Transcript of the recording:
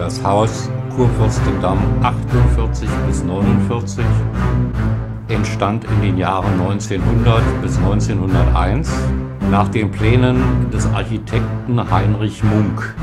das Haus Kurfürstendamm 48 bis 49 entstand in den Jahren 1900 bis 1901 nach den Plänen des Architekten Heinrich Munk.